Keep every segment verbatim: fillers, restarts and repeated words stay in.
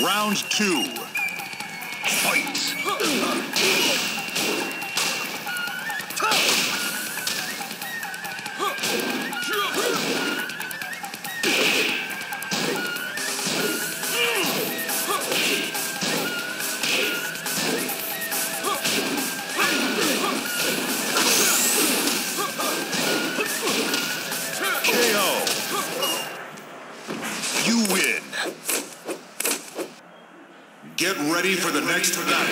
Round two. Fight. Get ready for the next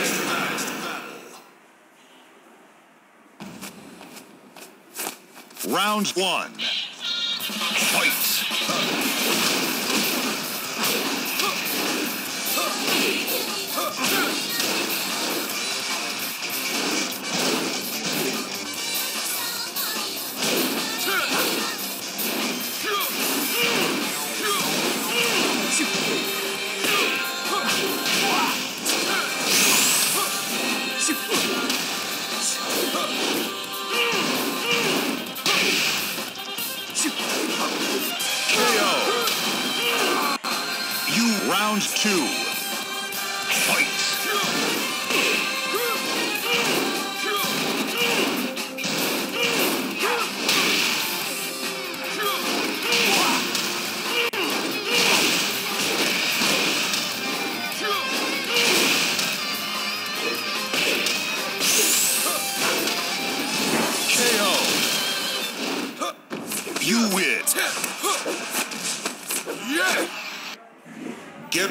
battle. Round one. Fight. Round two. Fight. K O. You win. Yeah. Get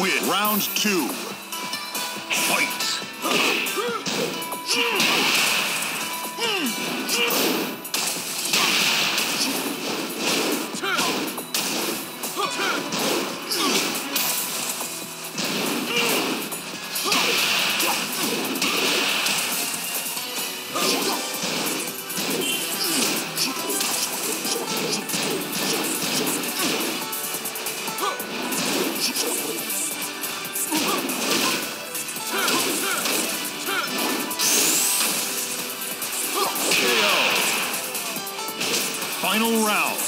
win. Round two. Fight. Final round.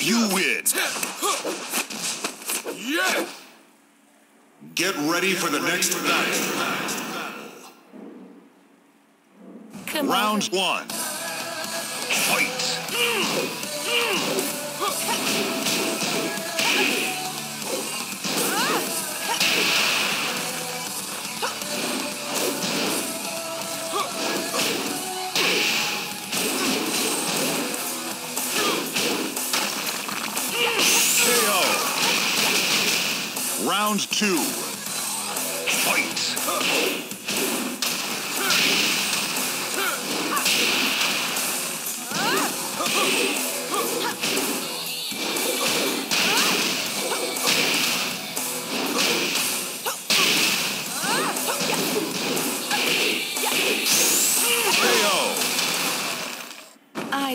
You win. Yeah. Get ready for the next battle. Round one. Fight. Round two. Fight. K O. I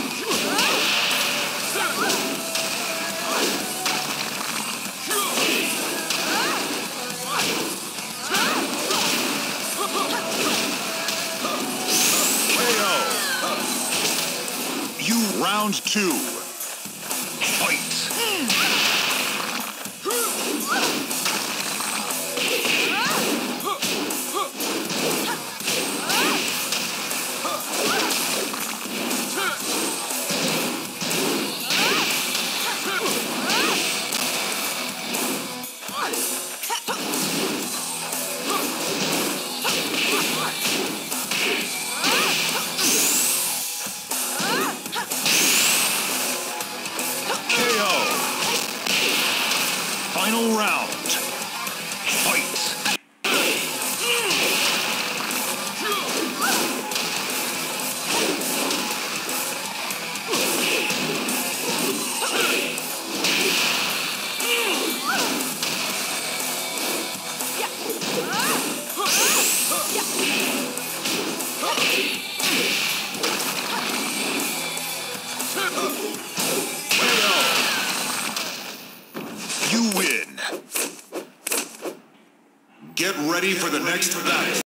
K O. You round two. Fight. Final round. Fight. You win. Get ready for the next battle.